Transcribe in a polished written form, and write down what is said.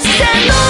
Stand up.